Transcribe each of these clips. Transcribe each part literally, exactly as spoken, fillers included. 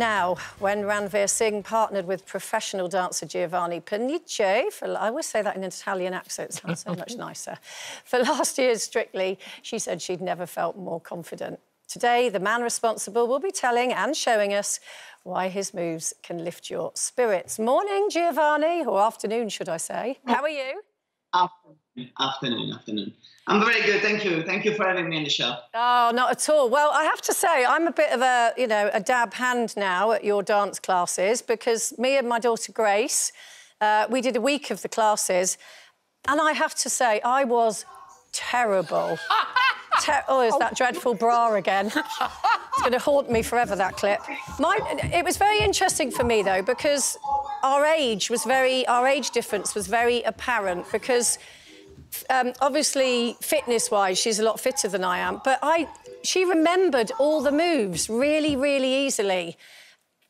Now, when Ranvir Singh partnered with professional dancer Giovanni Pernice, for, I always say that in an Italian accent, it sounds so much nicer, for last year's Strictly, she said she'd never felt more confident. Today, the man responsible will be telling and showing us why his moves can lift your spirits. Morning, Giovanni, or afternoon, should I say. How are you? Afternoon, afternoon, afternoon. I'm very good, thank you. Thank you for having me on the show. Oh, not at all. Well, I have to say, I'm a bit of a, you know, a dab hand now at your dance classes because me and my daughter Grace, uh, we did a week of the classes, and I have to say, I was terrible. Ter oh, is that dreadful bra again? It's going to haunt me forever, that clip. My, it was very interesting for me, though, because our age was very... Our age difference was very apparent because, um, obviously, fitness-wise, she's a lot fitter than I am, but I... She remembered all the moves really, really easily,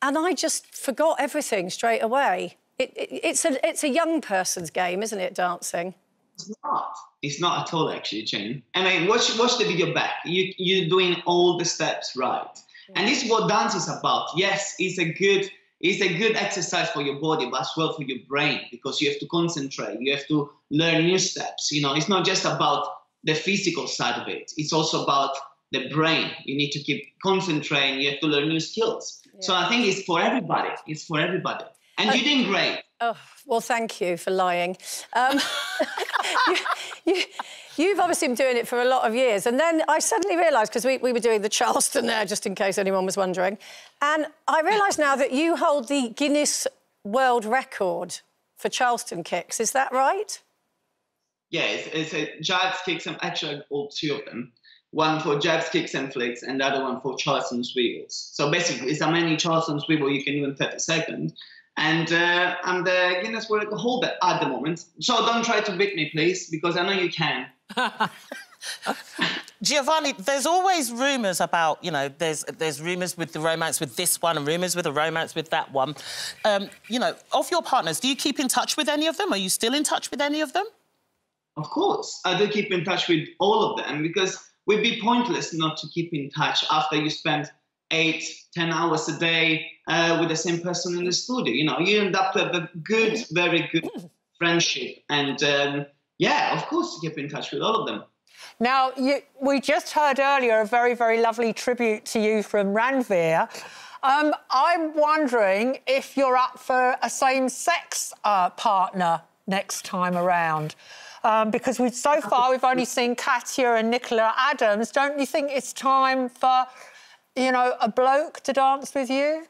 and I just forgot everything straight away. It, it, it's, a, it's a young person's game, isn't it, dancing? It's not. It's not at all, actually, Jane. I mean, watch, watch the video back. You, you're doing all the steps right. Yeah. And this is what dance is about. Yes, it's a good it's a good exercise for your body, but as well for your brain, because you have to concentrate. You have to learn new steps. You know, it's not just about the physical side of it. It's also about the brain. You need to keep concentrating. You have to learn new skills. Yeah. So I think it's for everybody. It's for everybody. And uh, you're doing great. Oh, well, thank you for lying. Um, you, you, you've obviously been doing it for a lot of years. And then I suddenly realised, because we, we were doing the Charleston there, just in case anyone was wondering, and I realise now that you hold the Guinness World Record for Charleston kicks. Is that right? Yeah, it's, it's a jabs, kicks, and actually all two of them. One for jabs, kicks, and flicks, and the other one for Charleston swivells. So basically, it's how many Charleston swivel you can do in thirty seconds. And uh, I'm the Guinness World Record holder at the moment. So don't try to beat me, please, because I know you can. Giovanni, there's always rumours about, you know, there's there's rumours with the romance with this one and rumours with a romance with that one. Um, you know, of your partners, do you keep in touch with any of them? Are you still in touch with any of them? Of course. I do keep in touch with all of them because it would be pointless not to keep in touch after you spend eight, ten hours a day uh, with the same person in the studio. You know, you end up with a good, very good friendship. And, um, yeah, of course, keep in touch with all of them. Now, you, we just heard earlier a very, very lovely tribute to you from Ranvir. Um, I'm wondering if you're up for a same-sex uh, partner next time around. Um, because we've, so far we've only seen Katya and Nicola Adams. Don't you think it's time for... you know, a bloke to dance with you?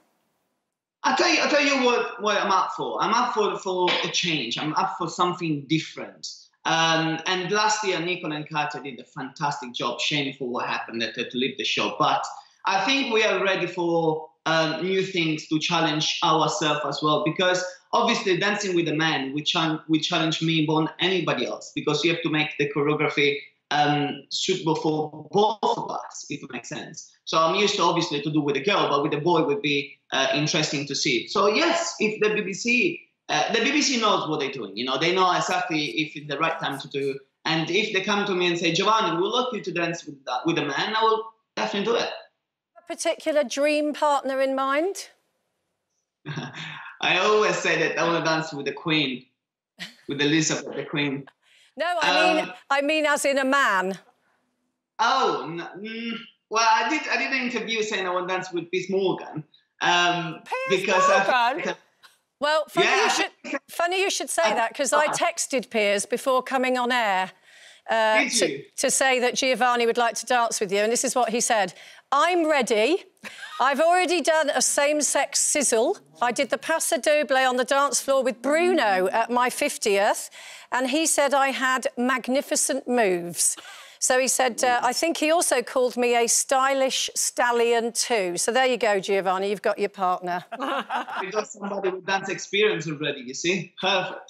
I tell you, I tell you what, what I'm up for. I'm up for for a change. I'm up for something different. Um, and last year, Nicola and Katya did a fantastic job. Shameful what happened that they had to leave the show. But I think we are ready for um, new things to challenge ourselves as well. Because obviously, dancing with a man, we, ch we challenge me more than anybody else. Because you have to make the choreography Um, suitable for both of us, if it makes sense. So I'm used to, obviously, to do with a girl, but with a boy would be uh, interesting to see. So, yes, if the B B C... Uh, the B B C knows what they're doing, you know. They know exactly if it's the right time to do. And if they come to me and say, Giovanni, we'll love you to dance with, that, with a man, I will definitely do it. A particular dream partner in mind? I always say that I want to dance with the Queen, with Elizabeth, the Queen. No, I mean, um, I mean, as in a man. Oh, no, mm, well, I did. I did an interview saying I want to dance with Piers Morgan. Um, Piers because Morgan. I, well, funny, yeah. you should, funny you should say I, that because I texted Piers before coming on air uh, to, to say that Giovanni would like to dance with you, and this is what he said: "I'm ready. I've already done a same-sex sizzle. I did the Paso Doble on the dance floor with Bruno at my fiftieth, and he said I had magnificent moves. So he said, uh, I think he also called me a stylish stallion too. So there you go, Giovanni, you've got your partner. We've got somebody with dance experience already, you see? Perfect.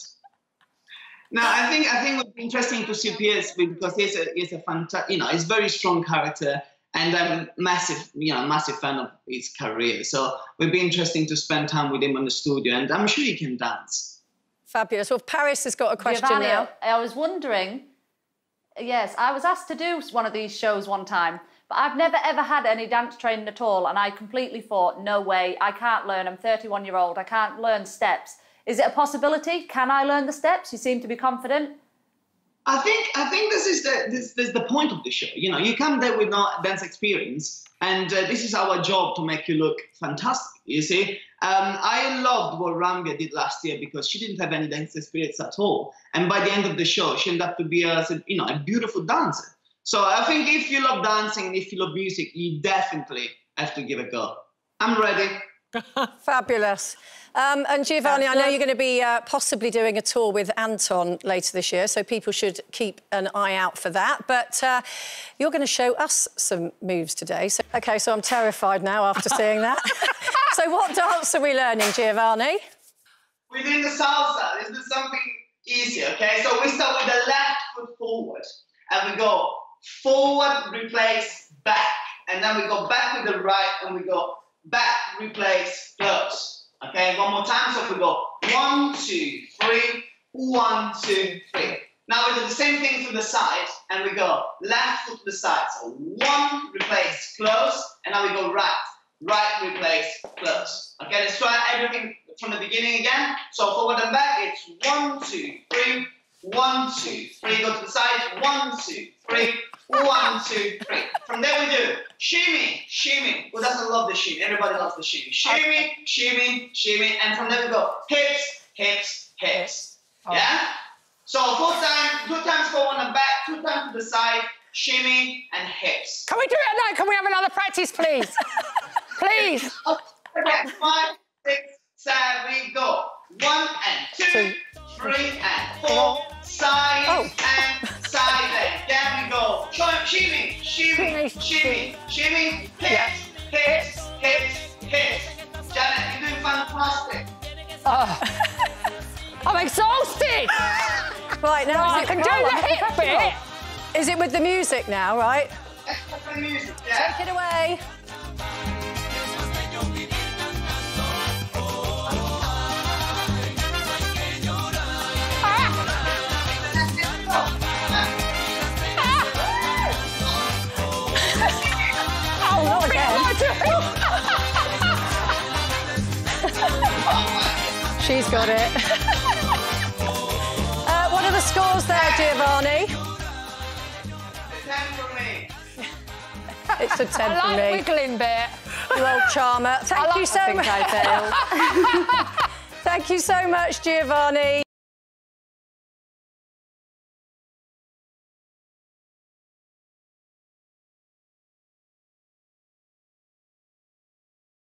No, I think I think it would be interesting to see Piers because he's a, he's a fantastic, you know, he's a very strong character. And I'm a massive, you know, massive fan of his career. So it would be interesting to spend time with him in the studio. And I'm sure he can dance. Fabulous. Well, Paris has got a question Giovanni, now. I was wondering... Yes, I was asked to do one of these shows one time, But I've never, ever had any dance training at all, and I completely thought, no way, I can't learn. I'm thirty-one-year-old, I can't learn steps. Is it a possibility? Can I learn the steps? You seem to be confident. I think I think this is the this, this is the point of the show. You know, you come there with no dance experience, and uh, this is our job to make you look fantastic. You see, um, I loved what Ranvir did last year because she didn't have any dance experience at all, and by the end of the show, she ended up to be a you know a beautiful dancer. So I think if you love dancing and if you love music, you definitely have to give it a go. I'm ready. Fabulous. Um, and Giovanni, I know you're going to be uh, possibly doing a tour with Anton later this year, so people should keep an eye out for that. But uh, you're going to show us some moves today. So, OK, so I'm terrified now after seeing that. So what dance are we learning, Giovanni? We're doing the salsa. Let's do something easy, OK? So we start with the left foot forward, and we go forward, replace, back. And then we go back with the right, and we go back, replace, close. Okay, one more time. So if we go one, two, three, one, two, three. Now we do the same thing to the side, and we go left foot to the side. So one, replace, close, and now we go right, right, replace, close. Okay, let's try everything from the beginning again. So forward and back, it's one, two, three, one, two, three. Go to the side, one, two, three, one, two, three. From there we do shimmy, shimmy. Who doesn't love the shimmy? Everybody loves the shimmy. Shimmy, shimmy, shimmy. And from there we go hips, hips, hips. Oh. Yeah? So full time, two times forward and back, two times to the side, shimmy and hips. Can we do it at night? Can we have another practice, please? Please. Okay, five, six, seven, we go. One and two, two, three and four, side oh. and side leg. There we go. Shimmy, shimmy, shimmy, shimmy, hips, hips, hips, hips. Janet, you're doing fantastic. Oh. I'm exhausted. Right, now well, is it I can do the hip bit. Is it with the music now, right? With the music, yeah. Take it away. She's got it. uh, what are the scores there, Giovanni? It's a ten for me. It's a ten I for like me. I like wiggling bit. You old charmer. Thank I you like so much. I think I failed. Thank you so much, Giovanni.